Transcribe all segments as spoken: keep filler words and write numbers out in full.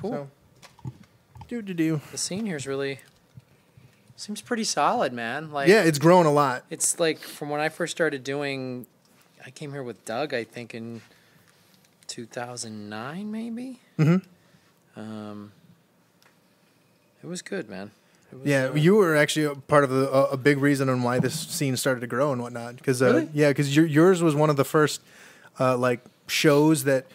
Cool. So, do do do. The scene here is really seems pretty solid, man. Like yeah, it's grown a lot. It's like from when I first started doing. I came here with Doug, I think, in two thousand nine, maybe. Mm-hmm. Um, it was good, man. It was, yeah, uh, you were actually a part of a, a big reason on why this scene started to grow and whatnot. Cause, uh, really? Yeah, because your, yours was one of the first uh, like shows that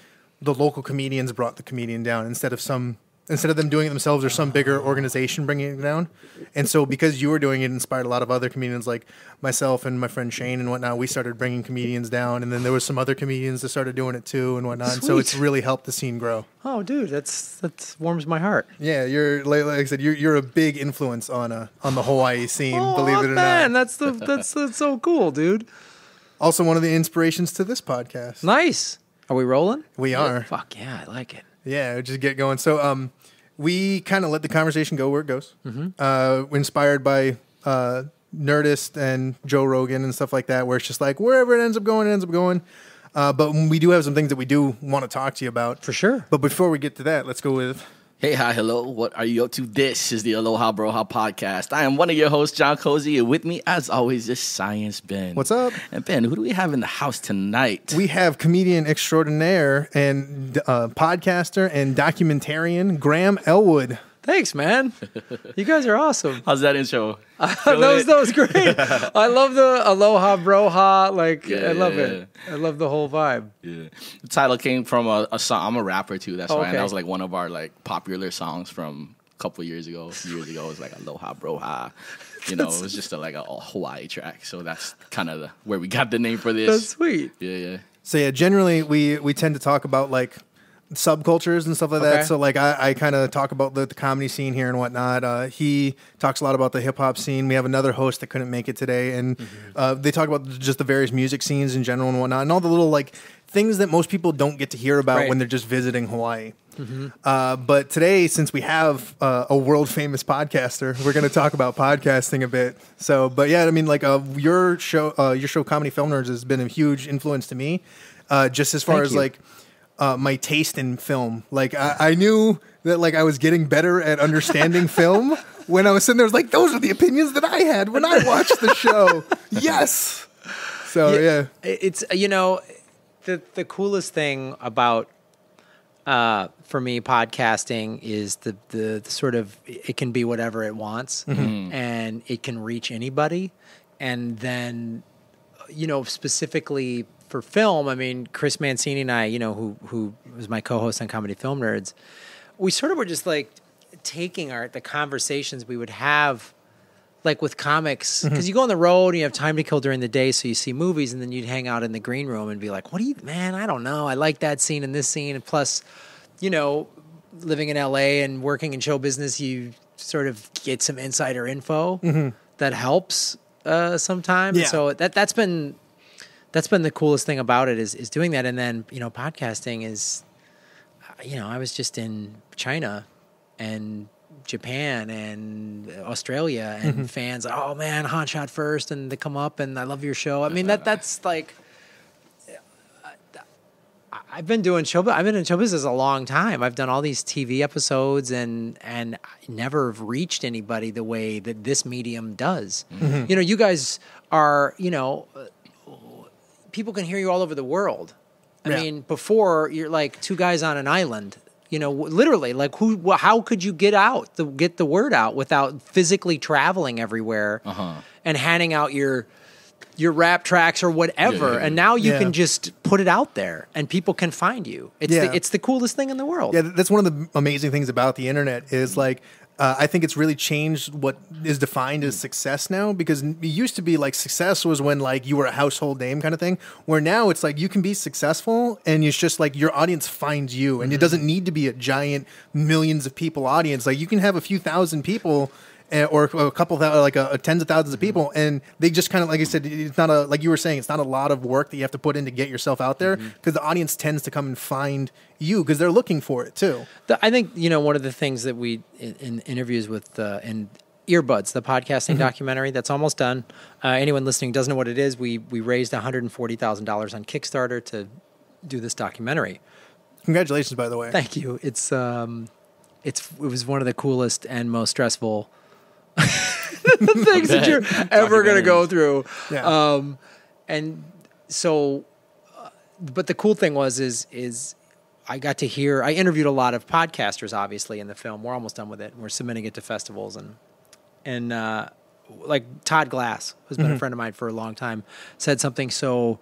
the local comedians brought the comedian down instead of some instead of them doing it themselves or some bigger organization bringing it down. And so because you were doing it, it inspired a lot of other comedians like myself and my friend Shane and whatnot. We started bringing comedians down, and then there was some other comedians that started doing it too and whatnot. And so it's really helped the scene grow. Oh, dude, that's that warms my heart. Yeah, you're like I said, you're you're a big influence on a on the Hawaii scene. Oh, believe it or man, not, that's the that's that's so cool, dude. Also, one of the inspirations to this podcast. Nice. Are we rolling? We are. Oh, fuck yeah, I like it. Yeah, just get going. So um, we kind of let the conversation go where it goes. Mm-hmm. Uh, inspired by uh, Nerdist and Joe Rogan and stuff like that, where it's just like wherever it ends up going, it ends up going. Uh, but we do have some things that we do want to talk to you about. For sure. But before we get to that, let's go with... Hey, hi, hello. What are you up to? This is the Aloha Broha Podcast. I am one of your hosts, John Cozy, and with me, as always, is Science Ben. What's up? And Ben, who do we have in the house tonight? We have comedian extraordinaire and uh, podcaster and documentarian Graham Elwood. Thanks, man. You guys are awesome. How's that intro? that, was, that was great. I love the Aloha Broha. Like, yeah, I love yeah, it. Yeah. I love the whole vibe. Yeah. The title came from a, a song. I'm a rapper, too. That's oh, why. Okay. And that was, like, one of our, like, popular songs from a couple years ago. Years ago, it was, like, Aloha Broha. You know, it was just, a, like, a, a Hawaii track. So that's kind of where we got the name for this. That's sweet. Yeah, yeah. So, yeah, generally, we, we tend to talk about, like, subcultures and stuff like okay. that. So like I, I kind of talk about the, the comedy scene here and whatnot. Uh, he talks a lot about the hip hop scene. We have another host that couldn't make it today, and mm-hmm. uh, they talk about just the various music scenes in general and whatnot, and all the little like things that most people don't get to hear about right. when they're just visiting Hawaii. Mm-hmm. uh, but today, since we have uh, a world famous podcaster, we're going to talk about podcasting a bit. So, but yeah, I mean, like uh, your show, uh, your show, Comedy Film Nerds, has been a huge influence to me, uh, just as far Thank as you. like. Uh, my taste in film. Like I, I knew that like I was getting better at understanding film when I was sitting there. I was like, those are the opinions that I had when I watched the show. Yes. So yeah, yeah. It's, you know, the, the coolest thing about, uh, for me, podcasting is the, the, the sort of, it can be whatever it wants mm-hmm. and it can reach anybody. And then, you know, specifically for film, I mean, Chris Mancini and I, you know, who who was my co-host on Comedy Film Nerds, we sort of were just like taking our the conversations we would have, like with comics, because mm-hmm. you go on the road and you have time to kill during the day, so you see movies, and then you'd hang out in the green room and be like, "What do you, man? I don't know. I like that scene and this scene." And plus, you know, living in L A and working in show business, you sort of get some insider info mm-hmm. that helps uh, sometimes. Yeah. So that that's been. That's been the coolest thing about it is, is doing that. And then, you know, podcasting is, you know, I was just in China and Japan and Australia and mm-hmm. fans, oh man, Hot Shot First and they come up and I love your show. I mean, that that's like, I've been doing show, I've been in show business a long time. I've done all these T V episodes and, and I never have reached anybody the way that this medium does. Mm-hmm. You know, you guys are, you know, people can hear you all over the world. I yeah. mean, before you're like two guys on an island, you know, literally like who, how could you get out, the, get the word out without physically traveling everywhere uh-huh. and handing out your, your rap tracks or whatever. Yeah, yeah, yeah. And now you yeah. can just put it out there and people can find you. It's yeah. the, it's the coolest thing in the world. Yeah. That's one of the amazing things about the internet is like, Uh, I think it's really changed what is defined as success now, because it used to be like success was when like you were a household name kind of thing, where now it's like you can be successful and it's just like your audience finds you and mm-hmm. it doesn't need to be a giant millions of people audience. Like you can have a few thousand people or a couple thousand, like a, a tens of thousands of people, and they just kind of, like I said, it's not a, like you were saying, it's not a lot of work that you have to put in to get yourself out there because mm-hmm. the audience tends to come and find you because they're looking for it too. The, I think, you know, one of the things that we, in, in interviews with, uh, in Earbuds, the podcasting mm-hmm. documentary, that's almost done. Uh, anyone listening doesn't know what it is. We, we raised one hundred forty thousand dollars on Kickstarter to do this documentary. Congratulations, by the way. Thank you. It's, um... it's it was one of the coolest and most stressful things that you're ever going to go through. Yeah. Um, and so, uh, but the cool thing was, is, is I got to hear, I interviewed a lot of podcasters, obviously, in the film. We're almost done with it. We're submitting it to festivals, and, and, uh, like Todd Glass, who's been mm-hmm. a friend of mine for a long time, said something so,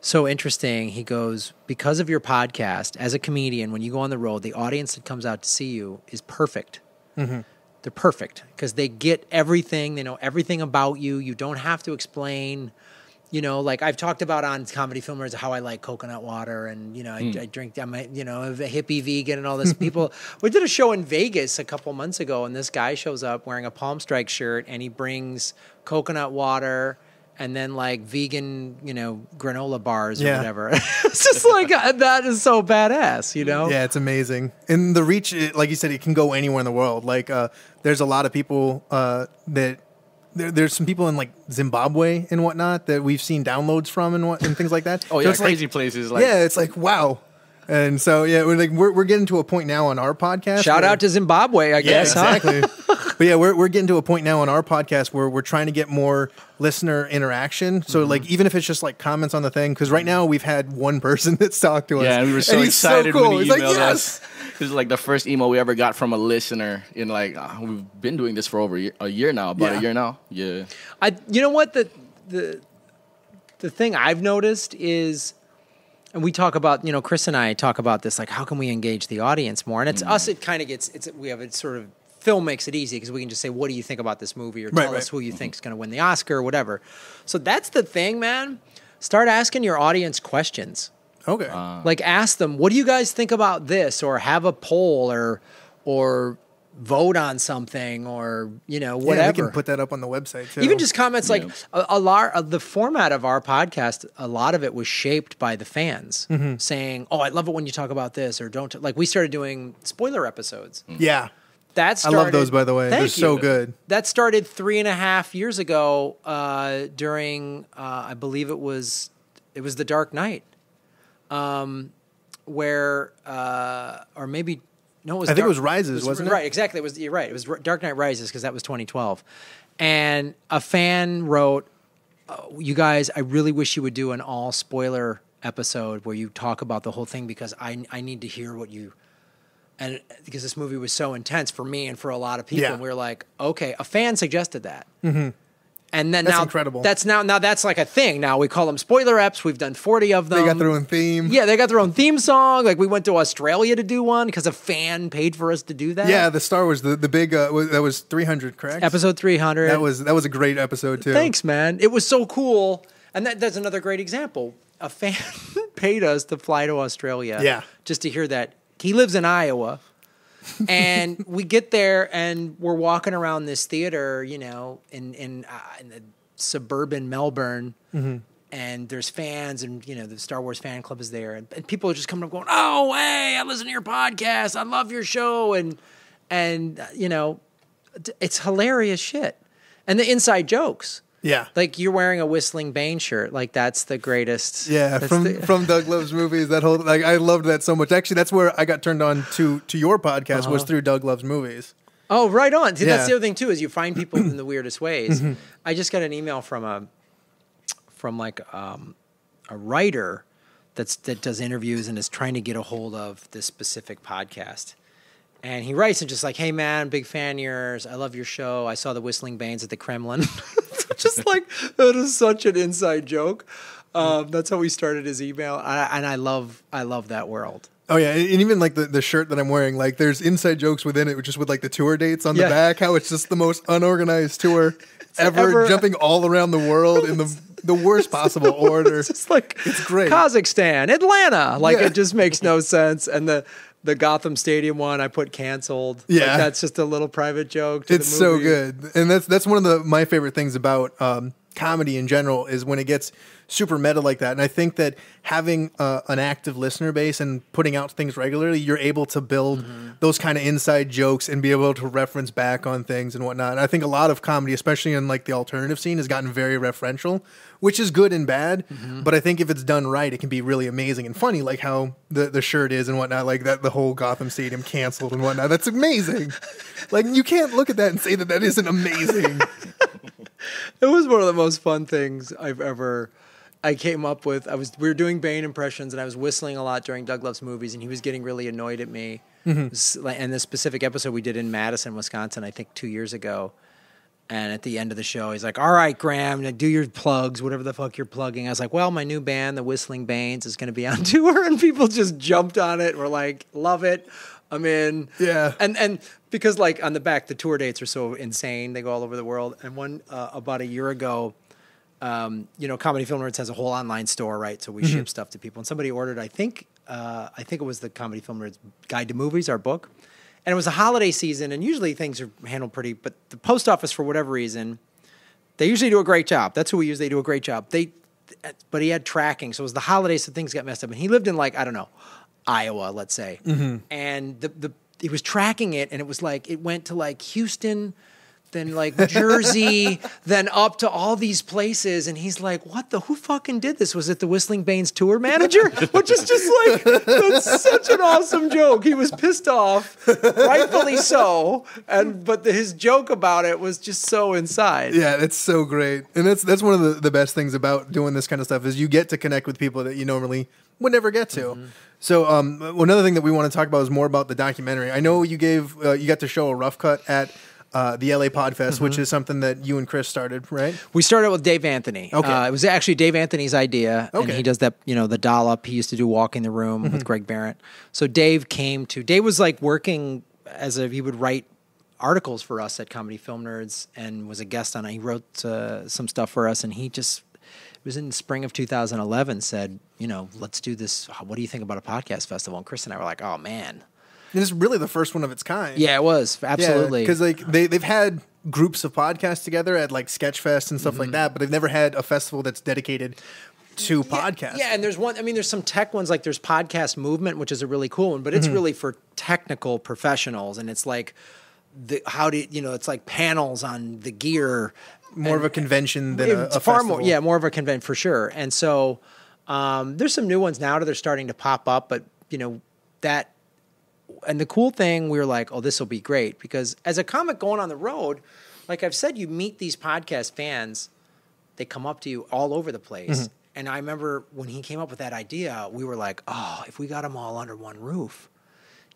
so interesting. He goes, because of your podcast, as a comedian, when you go on the road, the audience that comes out to see you is perfect. Mm-hmm. They're perfect because they get everything. They know everything about you. You don't have to explain. You know, like I've talked about on Comedy Film Nerds how I like coconut water, and, you know, mm. I, I drink, I'm a, you know, a hippie vegan and all this. People, we did a show in Vegas a couple months ago, and this guy shows up wearing a Palm Strike shirt, and he brings coconut water and then like vegan, you know, granola bars or yeah. whatever. It's just like, that is so badass, you know? Yeah, it's amazing. And the reach, like you said, it can go anywhere in the world. Like uh, there's a lot of people uh, that... There, there's some people in like Zimbabwe and whatnot that we've seen downloads from and what and things like that. Oh yeah, so crazy like, places. Like yeah, it's like wow. And so yeah, we're like we're we're getting to a point now on our podcast. Shout where, out to Zimbabwe, I yeah, guess. Exactly. Huh? But yeah, we're we're getting to a point now on our podcast where we're trying to get more listener interaction. So mm-hmm. like even if it's just like comments on the thing, because right now we've had one person that's talked to us. Yeah, and we were so excited so cool. when he emailed like, yes. us. This is like the first email we ever got from a listener in like, uh, we've been doing this for over a year, a year now, about yeah. a year now. Yeah. I, you know what? The, the, the thing I've noticed is, and we talk about, you know, Chris and I talk about this, like, how can we engage the audience more? And it's mm. us, it kind of gets, it's, we have it sort of, film makes it easy because we can just say, what do you think about this movie? Or right, tell right. us who you think is going to win the Oscar or whatever. So that's the thing, man. Start asking your audience questions. Okay. Uh, like ask them, what do you guys think about this? Or have a poll or or vote on something or, you know, whatever. Yeah, we can put that up on the website too. Even just comments like yep. a, a lot of the format of our podcast, a lot of it was shaped by the fans mm-hmm. saying, oh, I love it when you talk about this or don't. Like we started doing spoiler episodes. Mm-hmm. Yeah. That started, I love those, by the way. They're you. so good. That started three and a half years ago uh, during, uh, I believe it was, it was The Dark Knight. Um, where, uh, or maybe, no, it was, I Dark, think it was Rises, it was, wasn't it? Right. Exactly. It was, you're right. It was Dark Knight Rises. Cause that was twenty twelve. And a fan wrote, oh, you guys, I really wish you would do an all spoiler episode where you talk about the whole thing because I, I need to hear what you, and because this movie was so intense for me and for a lot of people. Yeah. And we were like, okay, a fan suggested that. Mm-hmm. And then that's now, incredible. That's now, now that's like a thing. Now we call them spoiler eps. We've done forty of them. They got their own theme. Yeah, they got their own theme song. Like we went to Australia to do one because a fan paid for us to do that. Yeah, the Star Wars, the the big uh, that was three hundred, correct? Episode three hundred. That was that was a great episode too. Thanks, man. It was so cool, and that that's another great example. A fan paid us to fly to Australia. Yeah. Just to hear that. He lives in Iowa. And we get there and we're walking around this theater, you know, in in, uh, in the suburban Melbourne. Mm-hmm. And there's fans and, you know, the Star Wars fan club is there. And, and people are just coming up going, oh, hey, I listen to your podcast. I love your show. And, and uh, you know, it's hilarious shit. And the inside jokes. Yeah. Like you're wearing a Whistling Banes shirt. Like that's the greatest. Yeah. From, the, from Doug Loves Movies. That whole, like, I loved that so much. Actually, that's where I got turned on to, to your podcast uh-huh. was through Doug Loves Movies. Oh, right on. See, yeah. That's the other thing too, is you find people in the weirdest ways. I just got an email from a, from like, um, a writer that's, that does interviews and is trying to get a hold of this specific podcast. And he writes and just like, hey man, big fan of yours. I love your show. I saw the Whistling Banes at the Kremlin. Just like, that is such an inside joke. Um, that's how we started his email. I, and I love, I love that world. Oh yeah. And even like the, the shirt that I'm wearing, like there's inside jokes within it, just with like the tour dates on yeah. the back, how it's just the most unorganized tour ever, ever, jumping all around the world in the the worst possible order. It's just like, it's great. Kazakhstan, Atlanta. Like yeah. it just makes no sense. And the, The Gotham Stadium one, I put canceled. Yeah, like that's just a little private joke. To it's the movie. So good, and that's that's one of the my favorite things about um, comedy in general is when it gets super meta like that. And I think that having uh, an active listener base and putting out things regularly, you're able to build mm-hmm. those kind of inside jokes and be able to reference back on things and whatnot. And I think a lot of comedy, especially in like the alternative scene, has gotten very referential, which is good and bad. Mm-hmm. But I think if it's done right, it can be really amazing and funny, like how the, the shirt is and whatnot, like that the whole Gotham Stadium canceled and whatnot. That's amazing. Like you can't look at that and say that that isn't amazing. It was one of the most fun things I've ever, I came up with. I was, we were doing Bane impressions and I was whistling a lot during Doug Loves Movies and he was getting really annoyed at me. Mm-hmm. And this specific episode we did in Madison, Wisconsin, I think two years ago. And at the end of the show, he's like, all right, Graham, do your plugs, whatever the fuck you're plugging. I was like, well, my new band, the Whistling Banes, is going to be on tour. And people just jumped on it. We're like, love it. I'm in. Yeah. And, and because like on the back, the tour dates are so insane. They go all over the world. And one, uh, about a year ago, um, you know, Comedy Film Nerds has a whole online store, right? So we mm-hmm. ship stuff to people. And somebody ordered, I think, uh, I think it was the Comedy Film Nerds Guide to Movies, our book. And it was a holiday season, and usually things are handled pretty, but the post office, for whatever reason, they usually do a great job. That's who we use. They do a great job. They, but he had tracking, so it was the holidays, so things got messed up. And he lived in, like, I don't know, Iowa, let's say. Mm-hmm. And the, the he was tracking it, and it was like, it went to, like, Houston, then, like, Jersey, then up to all these places. And he's like, what the, who fucking did this? Was it the Whistling Banes tour manager? Which is just like, that's such an awesome joke. He was pissed off, rightfully so. And, but the, his joke about it was just so inside. Yeah, that's so great. And that's, that's one of the, the best things about doing this kind of stuff is you get to connect with people that you normally would never get to. Mm-hmm. So um, another thing that we want to talk about is more about the documentary. I know you gave, uh, you got to show a rough cut at Uh, the L A Podfest, mm-hmm. which is something that you and Chris started, right? We started with Dave Anthony. Okay. Uh, it was actually Dave Anthony's idea, okay. and he does that, you know, the Dollop. He used to do Walk in the Room mm-hmm. with Greg Barrett. So Dave came to, Dave was like working as a, he would write articles for us at Comedy Film Nerds and was a guest on it. He wrote uh, some stuff for us, and he just, it was in the spring of two thousand eleven, said, you know, let's do this. What do you think about a podcast festival? And Chris and I were like, oh, man. And it's really the first one of its kind. Yeah, it was. Absolutely. Because yeah, like they, they've had groups of podcasts together at like Sketchfest and stuff mm-hmm. like that, but they've never had a festival that's dedicated to yeah, podcasts. Yeah, and there's one, I mean, there's some tech ones, like there's Podcast Movement, which is a really cool one, but it's mm-hmm. really for technical professionals. And it's like, the how do you know, it's like panels on the gear. More and, of a convention than a, a far festival. More, yeah, more of a convention for sure. And so um, there's some new ones now that are starting to pop up, but you know, that. And the cool thing, we were like, oh, this will be great. Because as a comic going on the road, like I've said, you meet these podcast fans. They come up to you all over the place. Mm-hmm. And I remember when he came up with that idea, we were like, oh, if we got them all under one roof,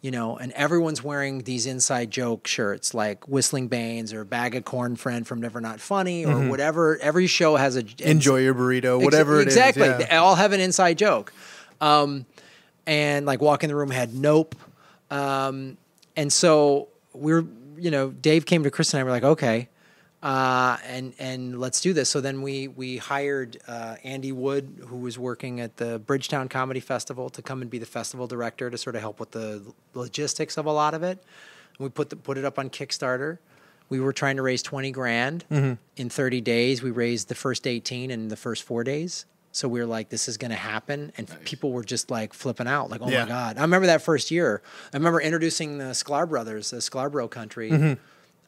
you know, and everyone's wearing these inside joke shirts like Whistling Banes or Bag of Corn Friend from Never Not Funny or mm-hmm. whatever. Every show has a... Enjoy Your Burrito, whatever ex- it exactly. is. Exactly. Yeah. They all have an inside joke. Um, and like Walk in the Room had Nope. Um, and so we're, you know, Dave came to Chris and I were like, okay, uh, and, and let's do this. So then we, we hired, uh, Andy Wood, who was working at the Bridgetown Comedy Festival, to come and be the festival director to sort of help with the logistics of a lot of it. And we put the, put it up on Kickstarter. We were trying to raise twenty grand mm-hmm. in thirty days. We raised the first eighteen in the first four days. So we were like, this is going to happen. And nice. People were just like flipping out, like, oh, yeah. my God. I remember that first year. I remember introducing the Sklar brothers, the Sklarbro Country. Mm-hmm.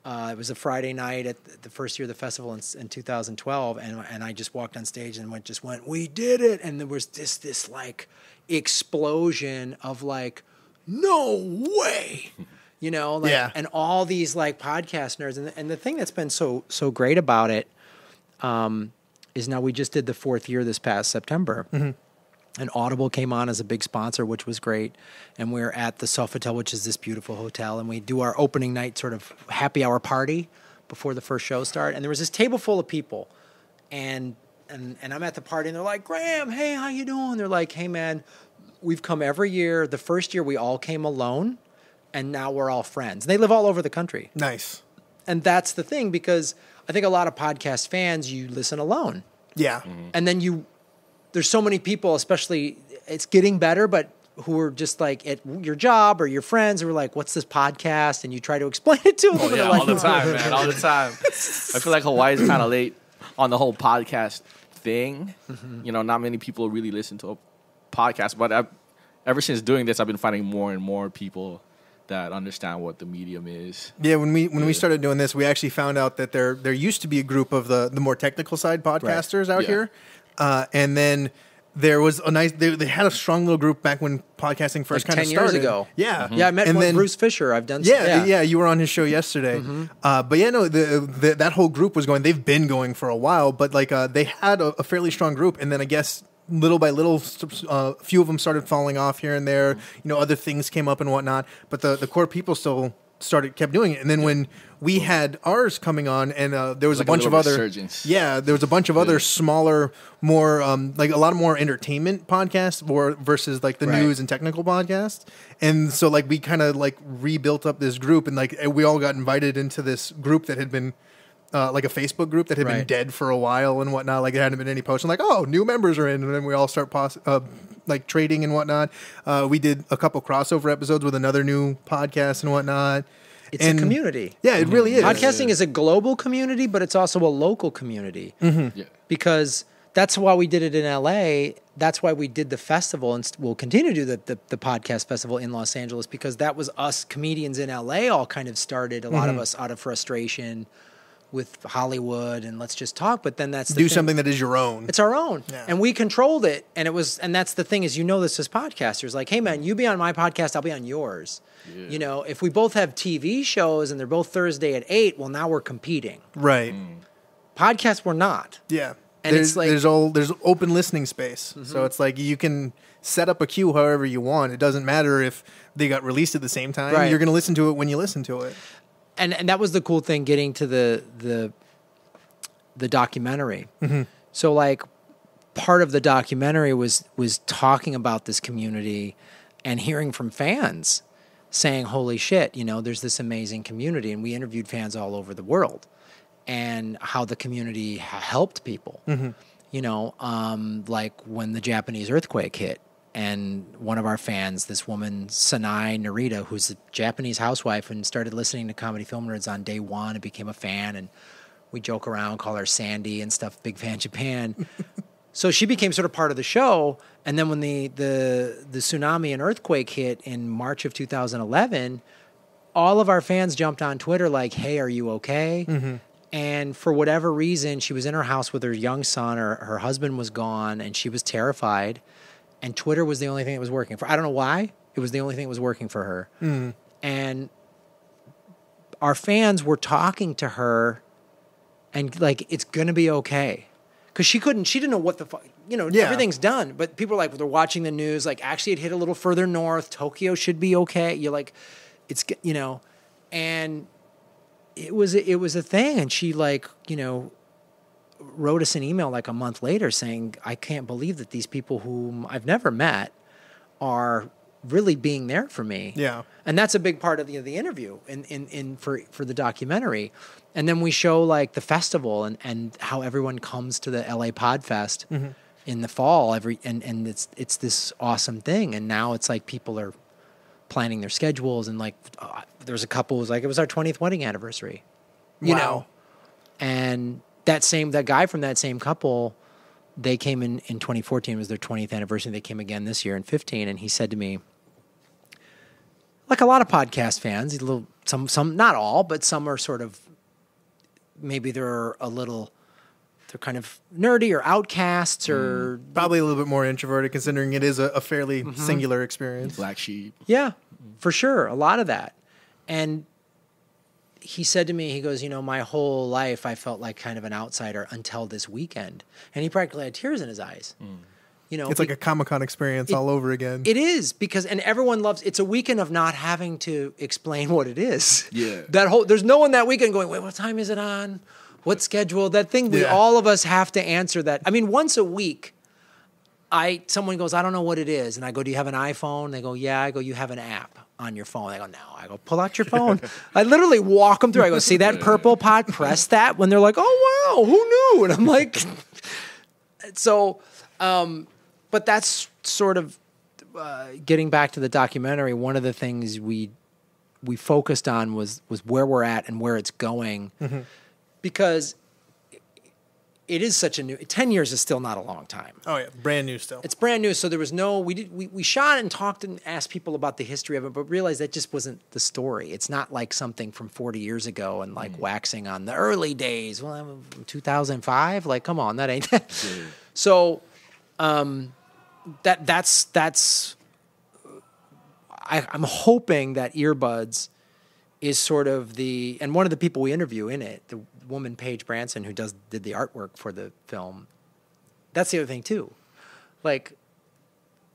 Uh, it was a Friday night at the first year of the festival in, in two thousand twelve. And, and I just walked on stage and went, just went, we did it. And there was this, this like explosion of like, no way, you know, like, yeah. and all these like podcast nerds. And, and the thing that's been so, so great about it, um, is now we just did the fourth year this past September. Mm-hmm. And Audible came on as a big sponsor, which was great. And we're at the Sofitel, which is this beautiful hotel. And we do our opening night sort of happy hour party before the first show start. And there was this table full of people. And and and I'm at the party and they're like, Graham, hey, how you doing? They're like, hey, man, we've come every year. The first year we all came alone and now we're all friends. And they live all over the country. Nice. And that's the thing, because I think a lot of podcast fans, you listen alone. Yeah. Mm-hmm. And then you, there's so many people, especially, it's getting better, but who are just like at your job or your friends who are like, what's this podcast? And you try to explain it to them. Oh, yeah, all the time, man, all the time. I feel like Hawaii's kind of late. on the whole podcast thing. Mm-hmm. You know, not many people really listen to a podcast, but I've, ever since doing this, I've been finding more and more people that understand what the medium is. Yeah, when we when yeah. we started doing this, we actually found out that there there used to be a group of the the more technical side podcasters right. out yeah. here, uh, and then. There was a nice. They, they had a strong little group back when podcasting first like kind of started. ten years ago. Yeah, mm-hmm. yeah. I met and one then, Bruce Fisher. I've done. Yeah, yeah, yeah. You were on his show yesterday. Mm-hmm. uh, but yeah, no. The, the, that whole group was going. They've been going for a while, but like uh, they had a, a fairly strong group, and then I guess little by little, a uh, few of them started falling off here and there. Mm-hmm. You know, other things came up and whatnot. But the the core people still started kept doing it, and then when we had ours coming on, and uh, there was like a bunch a of other yeah, there was a bunch of yeah. other smaller, more um, like a lot of more entertainment podcasts, or versus like the right. news and technical podcasts, and so like we kind of like rebuilt up this group, and like we all got invited into this group that had been uh, like a Facebook group that had right. been dead for a while and whatnot. Like there hadn't been any posts, and like oh, new members are in, and then we all start pos uh, like trading and whatnot. Uh, we did a couple crossover episodes with another new podcast and whatnot. It's and a community. Yeah, it mm-hmm. really is. Podcasting yeah. is a global community, but it's also a local community mm-hmm. yeah. because that's why we did it in L A. That's why we did the festival, and we'll continue to do the, the, the podcast festival in Los Angeles, because that was us comedians in L A all kind of started, a mm-hmm. lot of us out of frustration with Hollywood and let's just talk. But then that's the do thing. Something that is your own. It's our own. Yeah. And we controlled it. And it was, and that's the thing is, you know, this as podcasters, like, hey man, you be on my podcast, I'll be on yours. Yeah. You know, if we both have T V shows and they're both Thursday at eight, well now we're competing. Right. Mm. Podcasts we're not. Yeah. And there's, it's like, there's all, there's open listening space. Mm-hmm. So it's like, you can set up a queue however you want. It doesn't matter if they got released at the same time. Right. You're going to listen to it when you listen to it. And and that was the cool thing, getting to the the the documentary. Mm-hmm. So like part of the documentary was was talking about this community and hearing from fans saying, holy shit, you know, there's this amazing community. And we interviewed fans all over the world and how the community helped people. Mm-hmm. You know, um, like when the Japanese earthquake hit. And one of our fans, this woman, Sanae Narita, who's a Japanese housewife and started listening to Comedy Film Nerds on day one and became a fan. And we joke around, call her Sandy and stuff, big fan Japan. So she became sort of part of the show. And then when the, the, the tsunami and earthquake hit in March of two thousand eleven, all of our fans jumped on Twitter like, hey, are you okay? Mm-hmm. And for whatever reason, she was in her house with her young son, or her husband was gone, and she was terrified. And Twitter was the only thing that was working for. I don't know why. It was the only thing that was working for her. Mm. And our fans were talking to her and like, it's going to be okay. Because she couldn't, she didn't know what the fuck, you know, yeah. everything's done. But people are like, well, they're watching the news. Like, actually, it hit a little further north. Tokyo should be okay. You're like, it's, you know. And it was, it was a thing. And she like, you know, wrote us an email like a month later saying, I can't believe that these people whom I've never met are really being there for me. Yeah. And that's a big part of the, the interview in, in, in for, for the documentary. And then we show like the festival and, and how everyone comes to the L A Podfest mm-hmm. in the fall every, and, and it's, it's this awesome thing. And now it's like people are planning their schedules and like, uh, there's a couple who's like, it was our twentieth wedding anniversary, you wow. know? And that same, that guy from that same couple, they came in, in twenty fourteen, it was their twentieth anniversary. They came again this year in fifteen. And he said to me, like a lot of podcast fans, a little, some, some, not all, but some are sort of, maybe they're a little, they're kind of nerdy or outcasts or. Mm, probably a little bit more introverted considering it is a, a fairly mm-hmm. singular experience. Black sheep. Yeah, for sure. A lot of that. And he said to me, he goes, you know, my whole life I felt like kind of an outsider until this weekend. And he practically had tears in his eyes. Mm. You know, it's like a Comic-Con experience it, all over again. It is because, and everyone loves, it's a weekend of not having to explain what it is. Yeah. That whole, there's no one that weekend going, wait, what time is it on? What schedule? That thing, we, yeah. all of us have to answer that. I mean, once a week, I, someone goes, I don't know what it is. And I go, do you have an iPhone? They go, yeah. I go, you have an app on your phone. I go, no. I go, pull out your phone. I literally walk them through. I go, see that purple pod? Press that. When they're like, oh, wow, who knew? And I'm like, so, um, but that's sort of uh, getting back to the documentary. One of the things we we focused on was was where we're at and where it's going. Mm-hmm. Because it is such a new, ten years is still not a long time. Oh yeah, brand new still. It's brand new, so there was no, we did, we, we shot and talked and asked people about the history of it, but realized that just wasn't the story. It's not like something from forty years ago and like mm. waxing on the early days. Well, two thousand five, like come on, that ain't that. Dude. So um, that, that's, that's, I, I'm hoping that Earbuds is sort of the, and one of the people we interview in it, the woman Paige Branson, who does did the artwork for the film. That's the other thing too, like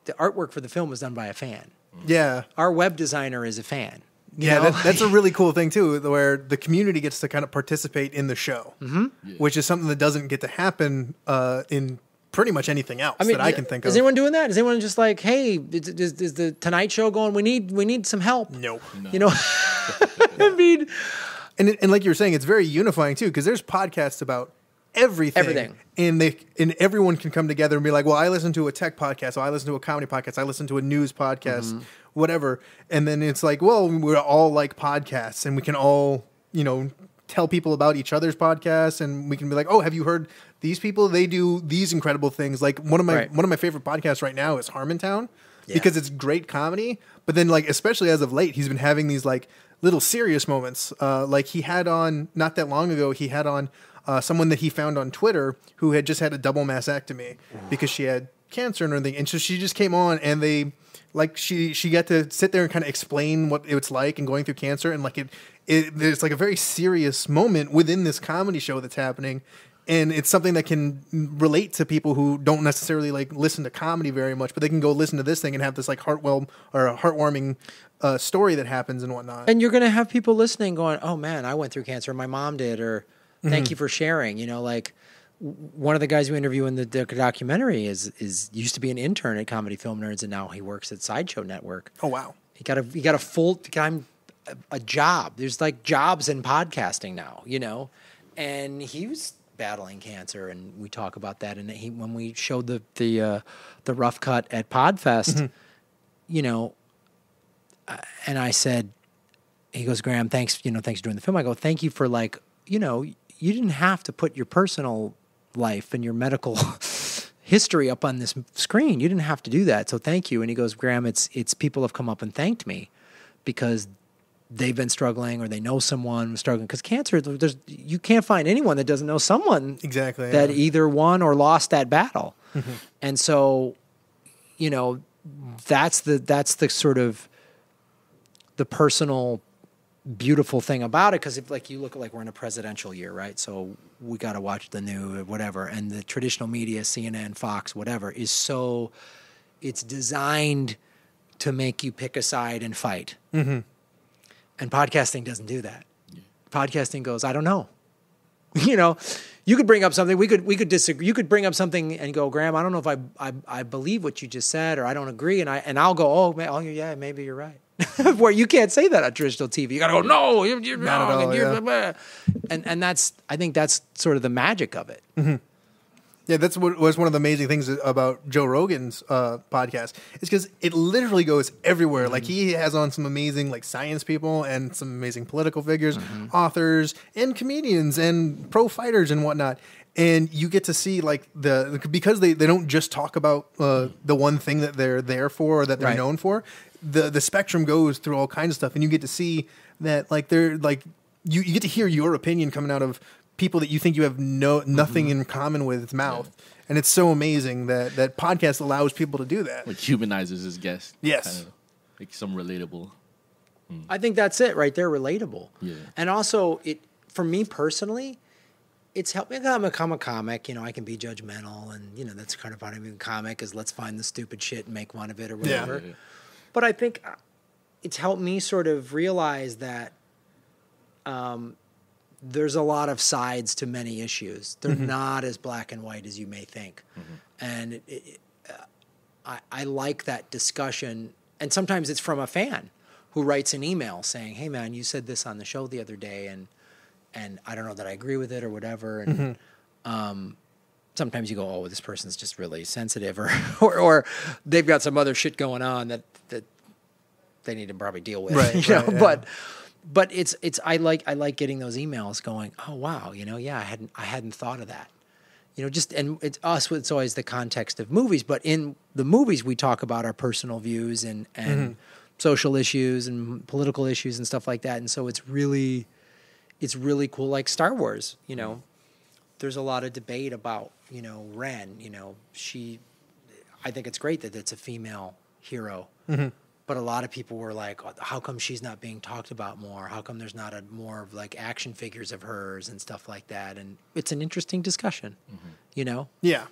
the artwork for the film was done by a fan. Yeah, our web designer is a fan. Yeah, that, that's a really cool thing too, where the community gets to kind of participate in the show, mm-hmm. yeah. which is something that doesn't get to happen uh, in pretty much anything else I mean, that I can think is of. Is anyone doing that? Is anyone just like, hey, is, is the Tonight Show going? We need we need some help. Nope. No, you know, I mean. And, and like you were saying, it's very unifying, too, because there's podcasts about everything. Everything. And, they, and everyone can come together and be like, well, I listen to a tech podcast, or I listen to a comedy podcast, I listen to a news podcast, mm-hmm. whatever. And then it's like, well, we're all like podcasts, and we can all, you know, tell people about each other's podcasts, and we can be like, oh, have you heard these people? They do these incredible things. Like one of my, right. one of my favorite podcasts right now is Harmontown, yeah. because it's great comedy. But then, like, especially as of late, he's been having these, like, little serious moments. Uh, like he had on, not that long ago, he had on uh, someone that he found on Twitter who had just had a double mastectomy because she had cancer and everything. And so she just came on and they, like, she, she got to sit there and kind of explain what it's like and going through cancer. And like, it, it, there's like a very serious moment within this comedy show that's happening. And it's something that can relate to people who don't necessarily like listen to comedy very much, but they can go listen to this thing and have this like heartwell or a heartwarming uh, story that happens and whatnot. And you're going to have people listening going, "Oh man, I went through cancer. My mom did," or "Thank mm-hmm. you for sharing." You know, like one of the guys we interview in the documentary is is used to be an intern at Comedy Film Nerds, and now he works at Sideshow Network. Oh wow, he got a he got a full time a job. There's like jobs in podcasting now, you know, and he was battling cancer, and we talk about that. And he, when we showed the the uh, the rough cut at Podfest, mm-hmm. you know, uh, and I said, he goes, "Graham, thanks, you know, thanks for doing the film." I go, "Thank you for like, you know, you didn't have to put your personal life and your medical history up on this screen. You didn't have to do that, so thank you." And he goes, "Graham, it's it's people have come up and thanked me because they've been struggling, or they know someone who's struggling." Because cancer, there's, you can't find anyone that doesn't know someone exactly that yeah. either won or lost that battle. Mm-hmm. And so, you know, that's the that's the sort of the personal, beautiful thing about it. Because if like you look at like we're in a presidential year, right? So we got to watch the news, or whatever, and the traditional media, C N N, Fox, whatever, is so it's designed to make you pick a side and fight. Mm-hmm. And podcasting doesn't do that. Yeah. Podcasting goes, "I don't know." You know, you could bring up something. We could we could disagree. You could bring up something and go, "Graham, I don't know if I I, I believe what you just said, or I don't agree." And I and I'll go, "Oh, man, oh yeah, maybe you're right." Where you can't say that on traditional T V. You gotta go, "No, you're, you're wrong." All, and, you're yeah. blah, blah. and and that's I think that's sort of the magic of it. Mm-hmm. Yeah, that's what was one of the amazing things about Joe Rogan's uh, podcast. It's because it literally goes everywhere. Mm-hmm. Like he has on some amazing like science people and some amazing political figures, mm-hmm. authors and comedians and pro fighters and whatnot. And you get to see like the because they, they don't just talk about uh, the one thing that they're there for or that they're right. known for. The the spectrum goes through all kinds of stuff, and you get to see that like they're like you, you get to hear your opinion coming out of people that you think you have no nothing mm-hmm. in common with its mouth. Yeah. And it's so amazing that that podcast allows people to do that. Which humanizes his guest. Yes. Kind of makes them relatable. Mm. I think that's it right there, relatable. Yeah. And also, it for me personally, it's helped me that I'm a comic. You know, I can be judgmental, and, you know, that's kind of part of being a comic is let's find the stupid shit and make fun of it or whatever. Yeah. Yeah, yeah. But I think it's helped me sort of realize that um, there's a lot of sides to many issues. They're mm-hmm. not as black and white as you may think. Mm-hmm. And it, it, uh, I, I like that discussion. And sometimes it's from a fan who writes an email saying, "Hey man, you said this on the show the other day, and and I don't know that I agree with it," or whatever. And mm-hmm. um, sometimes you go, "Oh, this person's just really sensitive," or, or or they've got some other shit going on that that they need to probably deal with. Right, you right, know? Yeah. But But it's it's I like I like getting those emails going, "Oh wow, you know, yeah, I hadn't I hadn't thought of that," You know, just, and it's us, it's always the context of movies, but in the movies we talk about our personal views and, and mm-hmm. social issues and political issues and stuff like that. And so it's really, it's really cool. Like Star Wars, you know, there's a lot of debate about, you know, Ren, you know, she, I think it's great that it's a female hero, mm-hmm. but a lot of people were like, how come she's not being talked about more? How come there's not a more of like action figures of hers and stuff like that? And it's an interesting discussion, mm-hmm. you know? Yeah.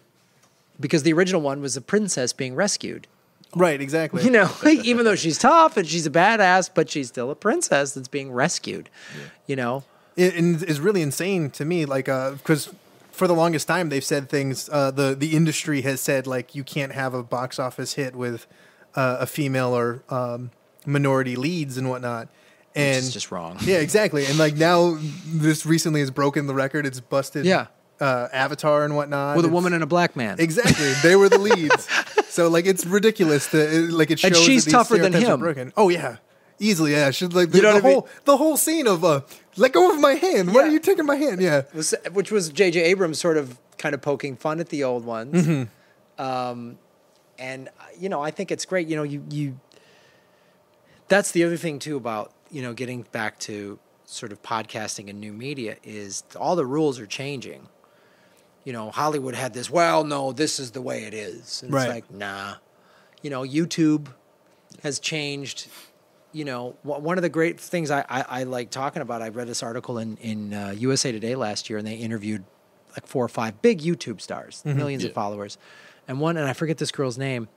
Because the original one was a princess being rescued. Right, exactly. You know, like, even though she's tough and she's a badass, but she's still a princess that's being rescued, yeah. you know? It, and it's really insane to me, like, because uh, for the longest time they've said things, uh, the, the industry has said, like, you can't have a box office hit with Uh, a female or um, minority leads and whatnot. And it's just wrong. Yeah, exactly. And like now this recently has broken the record. It's busted yeah. uh, Avatar and whatnot. With it's, a woman and a black man. Exactly. They were the leads. So like it's ridiculous. To, it, like it shows and she's that these tougher than him. Are broken. Oh, yeah. Easily, yeah. She's like the, you know the whole mean? the whole scene of uh, let go of my hand. Yeah. Why are you taking my hand? Yeah. Which was J J Abrams sort of kind of poking fun at the old ones. Mm-hmm. Um And, you know, I think it's great. You know, you, you, that's the other thing too about, you know, getting back to sort of podcasting and new media is all the rules are changing. You know, Hollywood had this, well, no, this is the way it is. And right. It's like, nah, you know, YouTube has changed. You know, one of the great things I, I, I like talking about, I read this article in, in uh, U S A Today last year, and they interviewed like four or five big YouTube stars, mm-hmm. millions yeah. of followers. And one, and I forget this girl's name,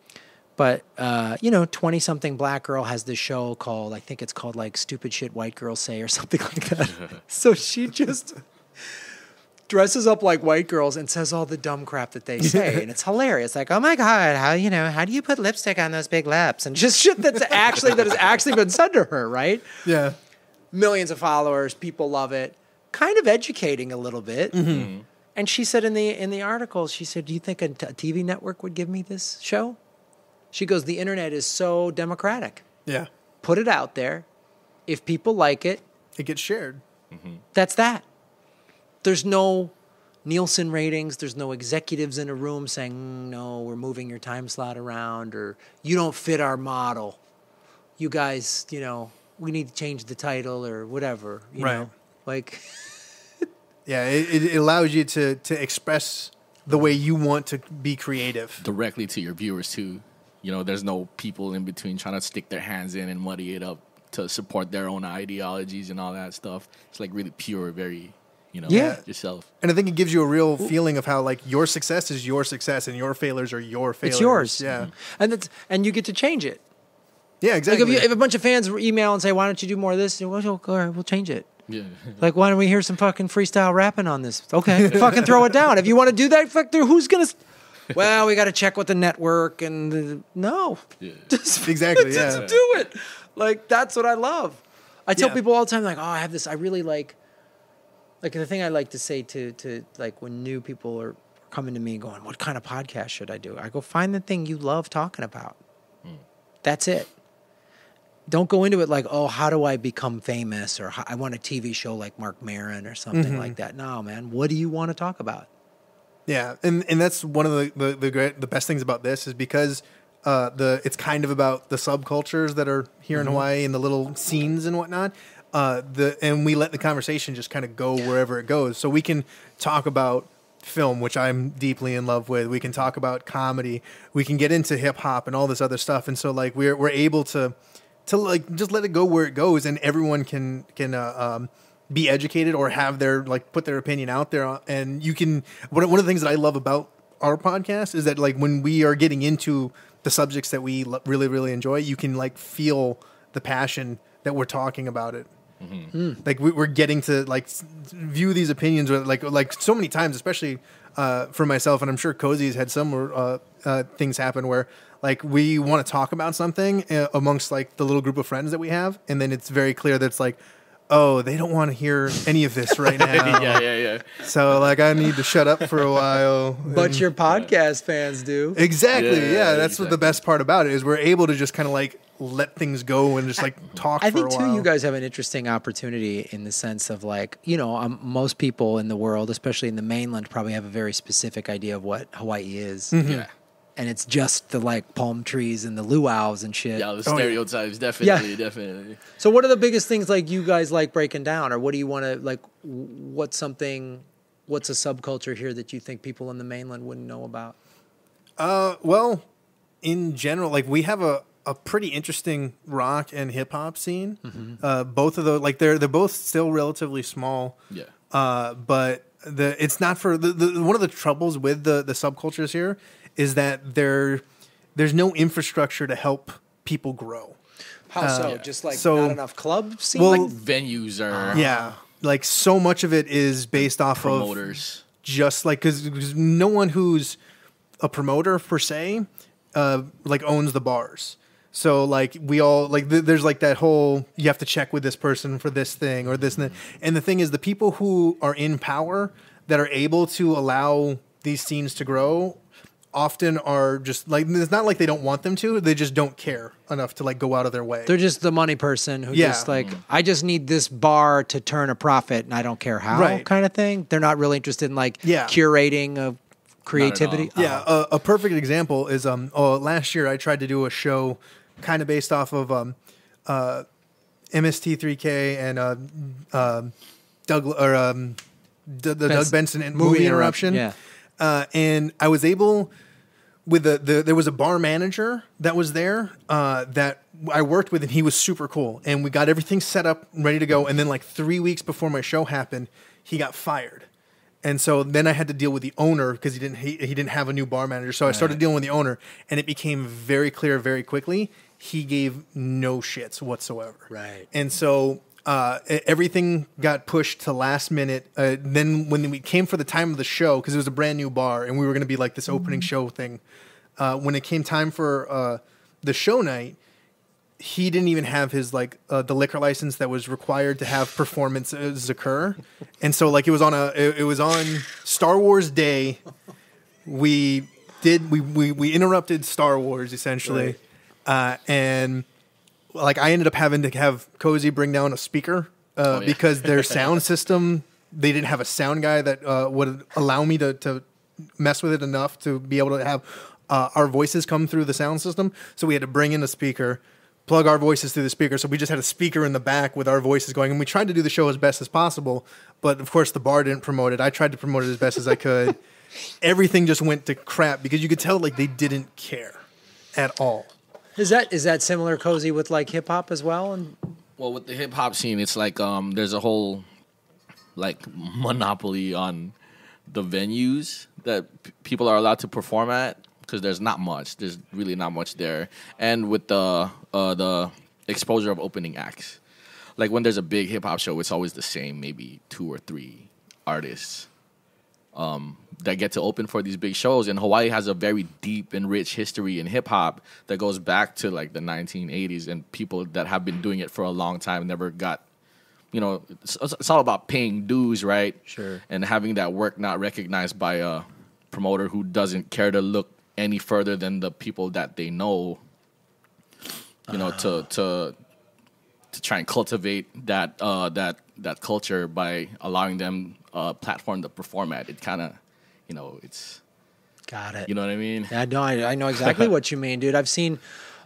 but, uh, you know, twenty-something black girl has this show called, I think it's called, like, Stupid Shit White Girls Say or something like that. So she just dresses up like white girls and says all the dumb crap that they say. And it's hilarious. Like, oh, my God, how, you know, how do you put lipstick on those big lips? And just shit that's actually, that has actually been said to her, right? Yeah. Millions of followers. People love it. Kind of educating a little bit. Mm-hmm. And she said in the in the article, she said, do you think a, t a T V network would give me this show? She goes, the internet is so democratic. Yeah. Put it out there. If people like it. It gets shared. Mm-hmm. That's that. There's no Nielsen ratings. There's no executives in a room saying, no, we're moving your time slot around or you don't fit our model. You guys, you know, we need to change the title or whatever. You right. know, like... Yeah, it, it allows you to, to express the way you want to be creative. Directly to your viewers, too. You know, there's no people in between trying to stick their hands in and muddy it up to support their own ideologies and all that stuff. It's, like, really pure, very, you know, yeah. yourself. And I think it gives you a real Ooh. feeling of how, like, your success is your success and your failures are your failures. It's yours. Yeah. Mm-hmm. And it's, and you get to change it. Yeah, exactly. Like if, you, if a bunch of fans email and say, why don't you do more of this? Well, we'll change it. Yeah. Like, why don't we hear some fucking freestyle rapping on this? Okay, fucking throw it down. If you want to do that, fuck, who's going to... Well, we got to check with the network and... The... No. Yeah. Just, exactly, yeah. Just do it. Like, that's what I love. I tell yeah. people all the time, like, oh, I have this... I really like... Like, the thing I like to say to, to like, when new people are coming to me going, what kind of podcast should I do? I go, find the thing you love talking about. Mm. That's it. Don't go into it like, oh, how do I become famous? Or I want a T V show like Mark Maron or something mm-hmm. like that. No, man. What do you want to talk about? Yeah. And, and that's one of the, the, the, great, the best things about this is because uh, the it's kind of about the subcultures that are here mm-hmm. in Hawaii and the little scenes and whatnot. Uh, the, and we let the conversation just kind of go wherever it goes. So we can talk about film, which I'm deeply in love with. We can talk about comedy. We can get into hip hop and all this other stuff. And so like we're, we're able to... To like just let it go where it goes, and everyone can can uh, um, be educated or have their like put their opinion out there. And you can one one of the things that I love about our podcast is that like when we are getting into the subjects that we really really enjoy, you can like feel the passion that we're talking about it. Mm-hmm. mm. Like we, we're getting to like view these opinions or like like so many times, especially uh, for myself, and I'm sure Cozy's had some uh, uh, things happen where. Like, we want to talk about something amongst, like, the little group of friends that we have. And then it's very clear that it's like, oh, they don't want to hear any of this right now. yeah, yeah, yeah. So, like, I need to shut up for a while. But and, your podcast yeah. fans do. Exactly, yeah. yeah, yeah that's exactly. what the best part about it is. We're able to just kind of, like, let things go and just, like, talk I, for I think, a while. Too, you guys have an interesting opportunity in the sense of, like, you know, um, most people in the world, especially in the mainland, probably have a very specific idea of what Hawaii is. Mm-hmm. Yeah. And it's just the, like, palm trees and the luau's and shit. Yeah, the stereotypes, oh, yeah. definitely, yeah. definitely. So what are the biggest things, like, you guys like breaking down? Or what do you want to, like, what's something, what's a subculture here that you think people on the mainland wouldn't know about? Uh, well, in general, like, we have a, a pretty interesting rock and hip-hop scene. Mm-hmm. uh, both of those, like, they're, they're both still relatively small. Yeah. Uh, but the it's not for, the, the one of the troubles with the, the subcultures here is that there, there's no infrastructure to help people grow. How so? Uh, Just like so, not enough clubs? Seem well, like venues are... Yeah. Like so much of it is based off promoters. Of... Just like... Because no one who's a promoter per se uh, like owns the bars. So like we all... like th There's like that whole... You have to check with this person for this thing or this and that. And the thing is the people who are in power that are able to allow these scenes to grow... often are just like, it's not like they don't want them to, they just don't care enough to like go out of their way. They're just the money person who yeah. just like, I just need this bar to turn a profit and I don't care how right. kind of thing. They're not really interested in like yeah. curating of creativity. Oh. Yeah. Uh, a perfect example is, um, oh, last year I tried to do a show kind of based off of, um, uh, M S T three K and, uh, uh, Doug or, um, D the Benson, Doug Benson and movie, movie interruption. interruption. Yeah. Uh, and I was able With the, the there was a bar manager that was there uh, that I worked with, and he was super cool. And we got everything set up, ready to go. And then like three weeks before my show happened, he got fired. And so then I had to deal with the owner because he didn't he, he didn't have a new bar manager. So I started dealing with the owner, and it became very clear very quickly he gave no shits whatsoever. Right. And so uh, everything got pushed to last minute. Uh, then when we came for the time of the show, because it was a brand new bar and we were going to be like this opening show thing. Uh, when it came time for, uh, the show night, he didn't even have his, like, uh, the liquor license that was required to have performances occur. And so like it was on a, it, it was on Star Wars Day. We did, we, we, we interrupted Star Wars essentially. Right. Uh, and, Like I ended up having to have Cozy bring down a speaker uh, oh, yeah. because their sound system, they didn't have a sound guy that uh, would allow me to, to mess with it enough to be able to have uh, our voices come through the sound system. So we had to bring in a speaker, plug our voices through the speaker. So we just had a speaker in the back with our voices going. And we tried to do the show as best as possible. But of course, the bar didn't promote it. I tried to promote it as best as I could. Everything just went to crap because you could tell like they didn't care at all. Is that is that similar, Cozy, with like hip hop as well? And well, with the hip hop scene, it's like um, there's a whole like monopoly on the venues that p people are allowed to perform at because there's not much. There's really not much there, and with the uh, the exposure of opening acts, like when there's a big hip hop show, it's always the same, maybe two or three artists um, that get to open for these big shows. And Hawaii has a very deep and rich history in hip hop that goes back to like the nineteen eighties, and people that have been doing it for a long time never got, you know, it's, it's all about paying dues, right? Sure. And having that work not recognized by a promoter who doesn't care to look any further than the people that they know, you know, uh. to, to, to try and cultivate that, uh, that, that culture by allowing them a platform to perform at. It kind of, you know, it's... Got it. You know what I mean? Yeah, no, I, I know exactly what you mean, dude. I've seen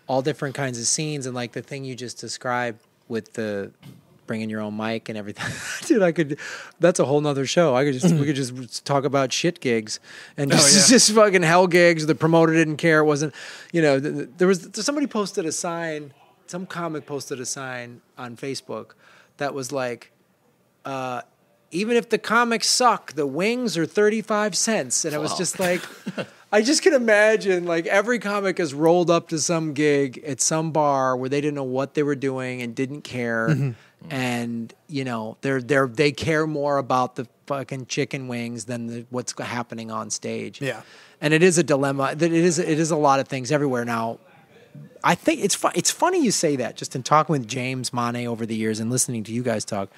all different kinds of scenes, and, like, the thing you just described with the bringing your own mic and everything. Dude, I could... That's a whole nother show. I could just... we could just talk about shit gigs and just, oh, yeah. just fucking hell gigs. The promoter didn't care. It wasn't... You know, there was... Somebody posted a sign... Some comic posted a sign on Facebook that was, like... Uh, even if the comics suck, the wings are thirty-five cents. And I was just like, I just can imagine like every comic is rolled up to some gig at some bar where they didn't know what they were doing and didn't care. Mm-hmm. And you know, they're, they're, they care more about the fucking chicken wings than the, what's happening on stage. Yeah. And it is a dilemma that it is, it is a lot of things everywhere now. I think it's fu it's funny you say that, just in talking with James Monet over the years and listening to you guys talk.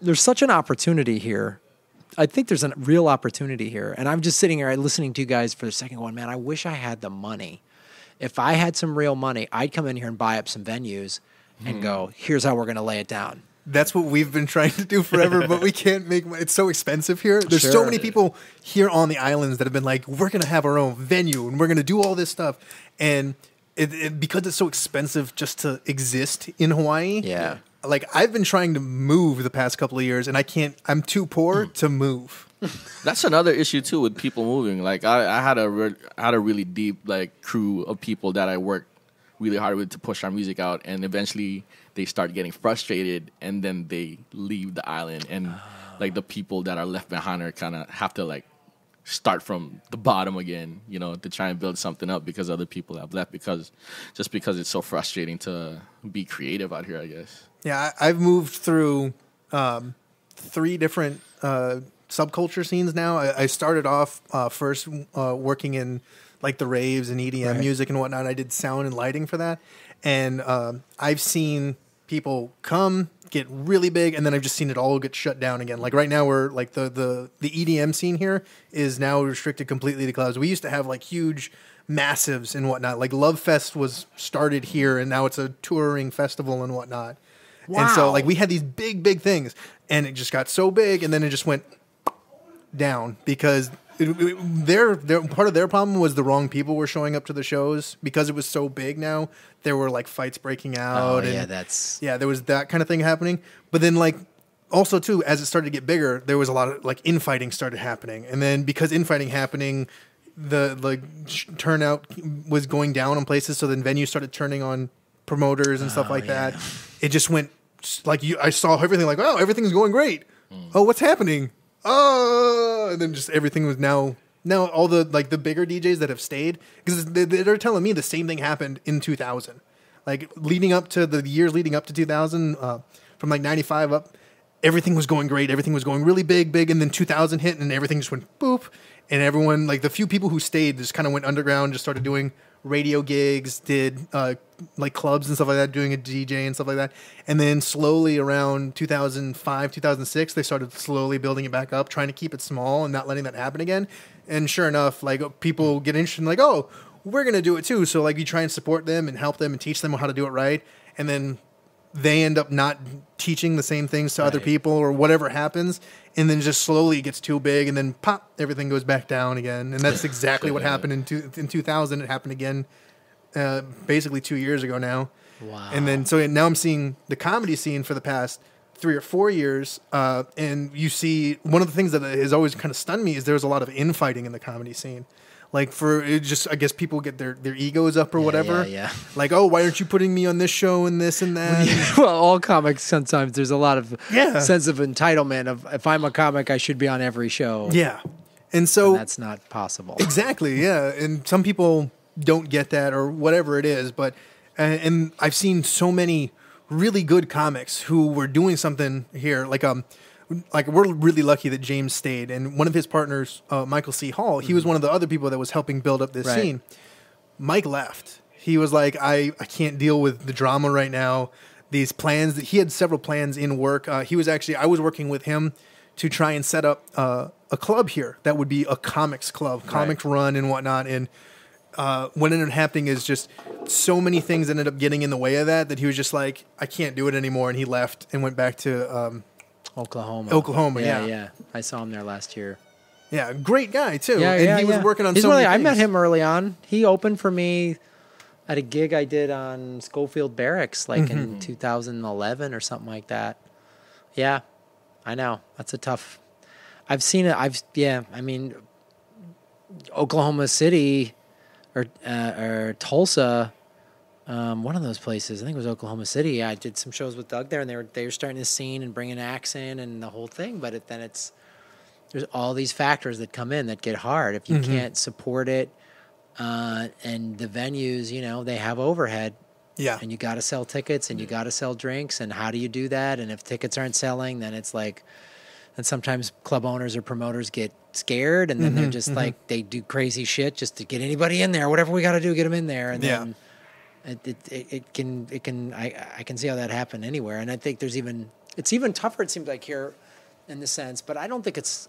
There's such an opportunity here. I think there's a real opportunity here. And I'm just sitting here listening to you guys for the second one. Man, I wish I had the money. If I had some real money, I'd come in here and buy up some venues and mm. go, here's how we're going to lay it down. That's what we've been trying to do forever, but we can't make money. It's so expensive here. There's sure. so many people here on the islands that have been like, we're going to have our own venue and we're going to do all this stuff. And it, it, because it's so expensive just to exist in Hawaii. Yeah. Like, I've been trying to move the past couple of years, and I can't. I'm too poor to move. That's another issue too with people moving. Like, I, I had a re I had a really deep like crew of people that I worked really hard with to push our music out, and eventually they start getting frustrated, and then they leave the island, and oh. like the people that are left behind are kind of have to like start from the bottom again, you know, to try and build something up because other people have left because just because it's so frustrating to be creative out here, I guess. Yeah, I've moved through um, three different uh, subculture scenes now. I, I started off uh, first uh, working in like the raves and E D M right. music and whatnot. I did sound and lighting for that. And uh, I've seen people come, get really big, and then I've just seen it all get shut down again. Like right now we're like the, the, the E D M scene here is now restricted completely to clubs. We used to have like huge massives and whatnot. Like Love Fest was started here, and now it's a touring festival and whatnot. Wow. And so, like, we had these big, big things, and it just got so big, and then it just went down because it, it, their, their part of their problem was the wrong people were showing up to the shows because it was so big. Now there were like fights breaking out. Oh, and, yeah, that's yeah, there was that kind of thing happening. But then, like, also too, as it started to get bigger, there was a lot of like infighting started happening, and then because infighting happening, the like sh turnout was going down in places. So then venues started turning on promoters and stuff oh, like yeah. that. It just went like you. I saw everything like, oh, everything's going great. Mm. Oh, what's happening? Oh, and then just everything was now. Now all the like the bigger D Js that have stayed, because they, they're telling me the same thing happened in two thousand, like leading up to the years leading up to two thousand, uh, from like ninety-five up, everything was going great. Everything was going really big, big, and then two thousand hit, and everything just went boop. And everyone, like the few people who stayed, just kind of went underground, just started doing radio gigs, did uh, like clubs and stuff like that, doing a D J and stuff like that. And then slowly around two thousand five, two thousand six, they started slowly building it back up, trying to keep it small and not letting that happen again. And sure enough, like people get interested and like, oh, we're going to do it too. So like you try and support them and help them and teach them how to do it right. And then they end up not teaching the same things to right. other people or whatever happens. And then just slowly it gets too big, and then pop, everything goes back down again. And that's exactly yeah. what happened in, two, in two thousand. It happened again uh, basically two years ago now. Wow. And then so now I'm seeing the comedy scene for the past three or four years. Uh, and you see one of the things that has always kind of stunned me is there's a lot of infighting in the comedy scene. Like for it just, I guess people get their, their egos up or yeah, whatever. Yeah, yeah. Like, oh, why aren't you putting me on this show and this and that? Yeah, well, all comics sometimes there's a lot of yeah. sense of entitlement of if I'm a comic, I should be on every show. Yeah, and so and that's not possible. Exactly. Yeah, and some people don't get that or whatever it is. But and, and I've seen so many really good comics who were doing something here, like um. Like, we're really lucky that James stayed. And one of his partners, uh, Michael C. Hall, he mm-hmm. was one of the other people that was helping build up this right. scene. Mike left. He was like, I, I can't deal with the drama right now. These plans, that he had several plans in work. Uh, he was actually, I was working with him to try and set up uh, a club here that would be a comics club, comic right. run and whatnot. And uh, what ended up happening is just so many things ended up getting in the way of that, that he was just like, I can't do it anymore. And he left and went back to... Um, Oklahoma. Oklahoma, yeah, yeah. Yeah, I saw him there last year. Yeah, great guy, too. Yeah, and yeah, he was yeah. working on He's so really, many things. I met him early on. He opened for me at a gig I did on Schofield Barracks, like mm-hmm. in two thousand eleven or something like that. Yeah, I know. That's a tough... I've seen it. I've Yeah, I mean, Oklahoma City or, uh, or Tulsa... Um, one of those places, I think it was Oklahoma City. I did some shows with Doug there, and they were they were starting to scene and bringing acts in and the whole thing. But it, then it's there's all these factors that come in that get hard if you mm-hmm. can't support it. Uh, and the venues, you know, they have overhead. Yeah, and you got to sell tickets and you got to sell drinks. And how do you do that? And if tickets aren't selling, then it's like, and sometimes club owners or promoters get scared, and then mm-hmm, they're just mm-hmm. like they do crazy shit just to get anybody in there. Whatever we got to do, get them in there, and yeah. then. It, it it can it can I I can see how that happened anywhere, and I think there's even it's even tougher. It seems like here, in the sense, but I don't think it's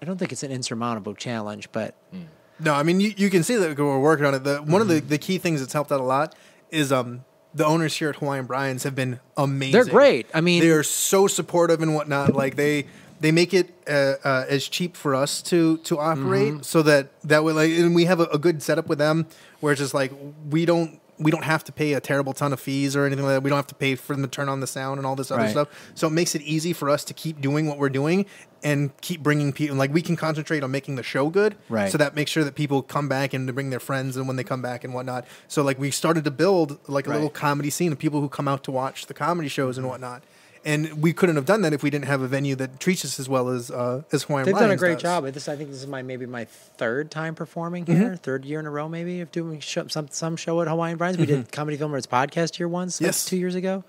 I don't think it's an insurmountable challenge. But mm. no, I mean you, you can see that we're working on it. The, one mm-hmm. of the, the key things that's helped out a lot is um the owners here at Hawaiian Brians have been amazing. They're great. I mean, they are so supportive and whatnot. Like they. They make it uh, uh, as cheap for us to to operate, mm-hmm. so that that way, like, and we have a, a good setup with them, where it's just like we don't we don't have to pay a terrible ton of fees or anything like that. We don't have to pay for them to turn on the sound and all this other right. stuff. So it makes it easy for us to keep doing what we're doing and keep bringing people. Like we can concentrate on making the show good, right? So that makes sure that people come back and to bring their friends and when they come back and whatnot. So like we started to build like a right. little comedy scene of people who come out to watch the comedy shows and whatnot. And we couldn't have done that if we didn't have a venue that treats us as well as uh, as Hawaiian Brians. They've done a great does. job. This, I think this is my maybe my third time performing here, mm-hmm. third year in a row maybe of doing show, some some show at Hawaiian Brians. Mm-hmm. We did Comedy Film Nerds Podcast here once, yes. like two years ago.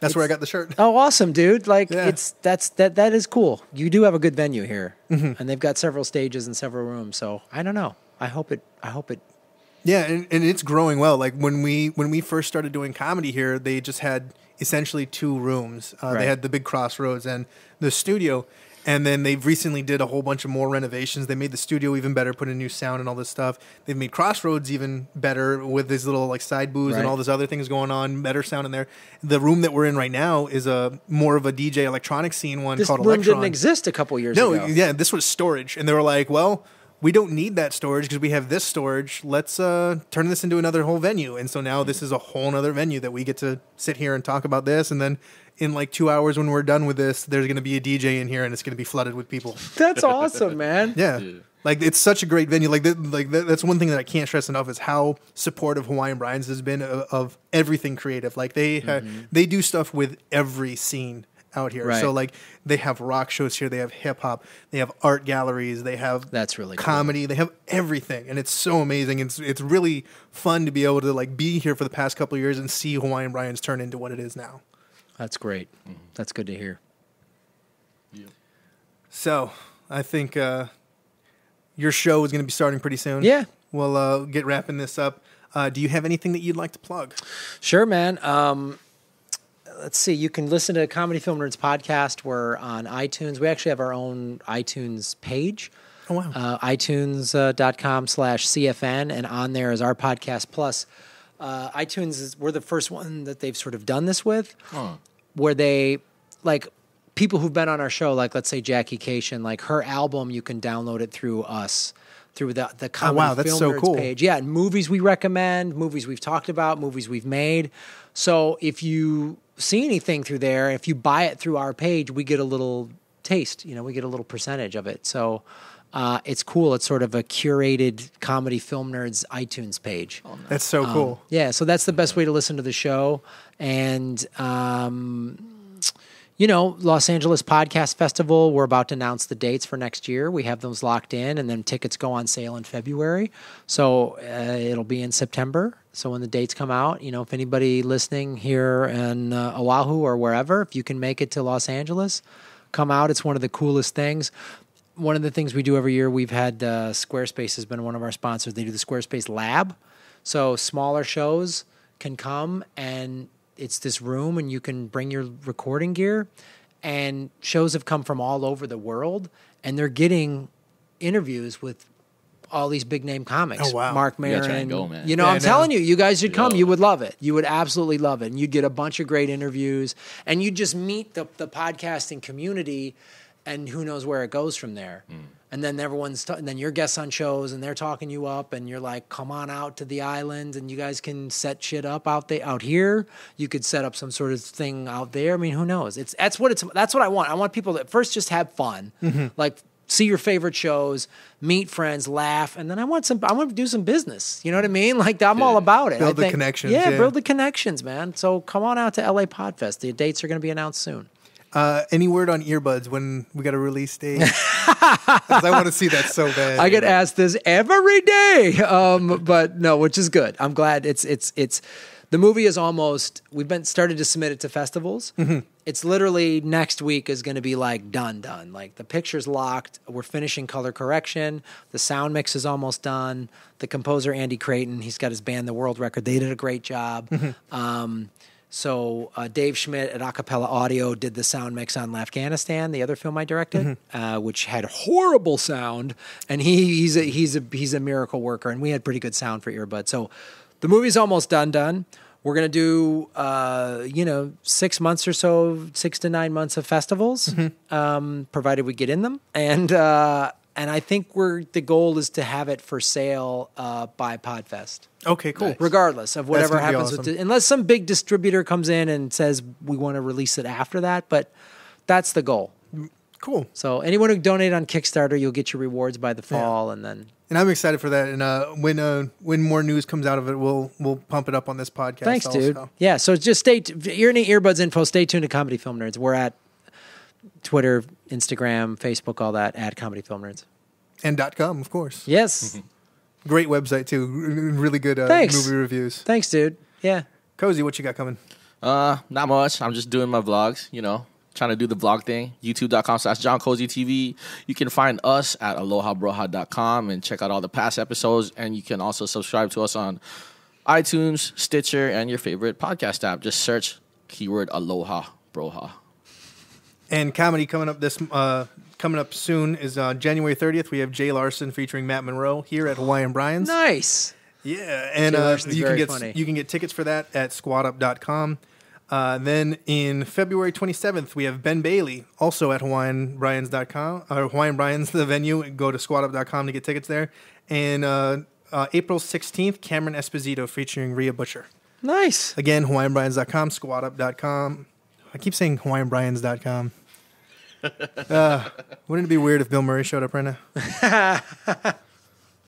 That's it's, where I got the shirt. Oh, awesome, dude! Like yeah. it's that's that that is cool. You do have a good venue here, mm-hmm. and they've got several stages and several rooms. So I don't know. I hope it. I hope it. Yeah, and, and it's growing well. Like when we when we first started doing comedy here, they just had. Essentially two rooms. Uh, right. They had the big Crossroads and the studio, and then they've recently did a whole bunch of more renovations. They made the studio even better, put in new sound and all this stuff. They've made Crossroads even better with these little like side booths right. and all this other things going on, better sound in there. The room that we're in right now is a more of a D J electronic scene one this called Electron. This room didn't exist a couple years no, ago. No, yeah, this was storage, and they were like, well... we don't need that storage because we have this storage. Let's uh, turn this into another whole venue. And so now this is a whole other venue that we get to sit here and talk about this. And then in like two hours when we're done with this, there's going to be a D J in here and it's going to be flooded with people. That's awesome, man. Yeah. yeah. Like it's such a great venue. Like, th like th that's one thing that I can't stress enough is how supportive Hawaiian Brians has been of, of everything creative. Like they, mm-hmm. uh, they do stuff with every scene. Out here, right. so like they have rock shows here, they have hip hop, they have art galleries, they have that's really comedy, cool. they have everything, and it's so amazing. It's it's really fun to be able to like be here for the past couple of years and see Hawaiian Brians turn into what it is now. That's great. Mm-hmm. That's good to hear. Yeah. So I think uh, your show is going to be starting pretty soon. Yeah, we'll uh, get wrapping this up. Uh, do you have anything that you'd like to plug? Sure, man. Um, Let's see. You can listen to Comedy Film Nerds Podcast. We're on iTunes. We actually have our own iTunes page. Oh, wow. Uh, iTunes dot com slash C F N. And on there is our podcast. Plus, uh, iTunes, is, we're the first one that they've sort of done this with. Huh. Where they, like, people who've been on our show, like, let's say Jackie Cation, like, her album, you can download it through us. Through the, the Comedy oh, wow, that's Film so Nerds cool. page. Yeah, and movies we recommend, movies we've talked about, movies we've made. So if you... see anything through there, if you buy it through our page, we get a little taste, you know, we get a little percentage of it. So uh, it's cool. It's sort of a curated Comedy Film Nerds iTunes page. Oh, nice. That's so um, cool. Yeah, so that's the best way to listen to the show. And, um, you know, Los Angeles Podcast Festival, we're about to announce the dates for next year. We have those locked in, and then tickets go on sale in February. So uh, it'll be in September. So when the dates come out, you know, if anybody listening here in uh, Oahu or wherever, if you can make it to Los Angeles, come out. It's one of the coolest things. One of the things we do every year, we've had uh, Squarespace has been one of our sponsors. They do the Squarespace Lab. So smaller shows can come, and it's this room, and you can bring your recording gear. And shows have come from all over the world, and they're getting interviews with all these big name comics. Oh, wow. Mark Maron. Go, you know, yeah, I'm no. telling you, you guys should come. Yo. You would love it. You would absolutely love it. And you'd get a bunch of great interviews, and you'd just meet the, the podcasting community, and who knows where it goes from there. Mm. And then everyone's, t and then your guests on shows, and they're talking you up, and you're like, come on out to the island, and you guys can set shit up out there, out here. You could set up some sort of thing out there. I mean, who knows? It's, that's what it's, that's what I want. I want people to first just have fun. Mm-hmm. Like, see your favorite shows, meet friends, laugh, and then I want some. I want to do some business. You know what I mean? Like I'm yeah. all about it. Build I the think, connections. Yeah, yeah, build the connections, man. So come on out to L A Podfest. The dates are going to be announced soon. Uh, any word on earbuds when we got a release date? Because I want to see that so bad. I get asked this every day, um, but no, which is good. I'm glad it's it's it's. The movie is almost. We've been started to submit it to festivals. Mm-hmm. It's literally next week is going to be like done, done. Like the picture's locked. We're finishing color correction. The sound mix is almost done. The composer, Andy Creighton, he's got his band, The World Record. They did a great job. Mm-hmm. Um, so uh, Dave Schmidt at Acapella Audio did the sound mix on Afghanistan, the other film I directed, mm-hmm. uh, which had horrible sound. And he, he's, a, he's, a, he's a miracle worker. And we had pretty good sound for earbuds. So the movie's almost done, done. We're going to do, uh, you know, six months or so, six to nine months of festivals, mm-hmm. um, provided we get in them. And uh, and I think we're the goal is to have it for sale uh, by Podfest. Okay, cool. Nice. Regardless of whatever happens. Awesome. With the, unless some big distributor comes in and says we want to release it after that. But that's the goal. Cool. So anyone who donates on Kickstarter, you'll get your rewards by the fall, yeah. and then... And I'm excited for that. And uh, when uh, when more news comes out of it, we'll we'll pump it up on this podcast. Thanks, also. dude. Yeah. So just stay t- ear any earbuds info. Stay tuned to Comedy Film Nerds. We're at Twitter, Instagram, Facebook, all that at Comedy Film Nerds and .com, of course. Yes. Mm-hmm. Great website too. Really good uh, movie reviews. Thanks, dude. Yeah. Cozy, what you got coming? Uh, not much. I'm just doing my vlogs. You know. Trying to do the vlog thing. YouTube dot com slash John Cozy T V. You can find us at Aloha Broha dot com and check out all the past episodes. And you can also subscribe to us on iTunes, Stitcher, and your favorite podcast app. Just search keyword Aloha Broha. And comedy coming up this uh, coming up soon is uh, January thirtieth. We have Jay Larson featuring Matt Monroe here at Hawaiian Brians. Nice. Yeah, and uh, you can get funny. You can get tickets for that at squad up dot com. Uh, then in February twenty-seventh, we have Ben Bailey, also at Hawaiian Brians dot com, or Hawaiian Brians, the venue. Go to squad up dot com to get tickets there. And uh, uh, April sixteenth, Cameron Esposito featuring Rhea Butcher. Nice. Again, Hawaiian Brians dot com, squad up dot com. I keep saying Hawaiian Brians dot com. Uh, wouldn't it be weird if Bill Murray showed up right now?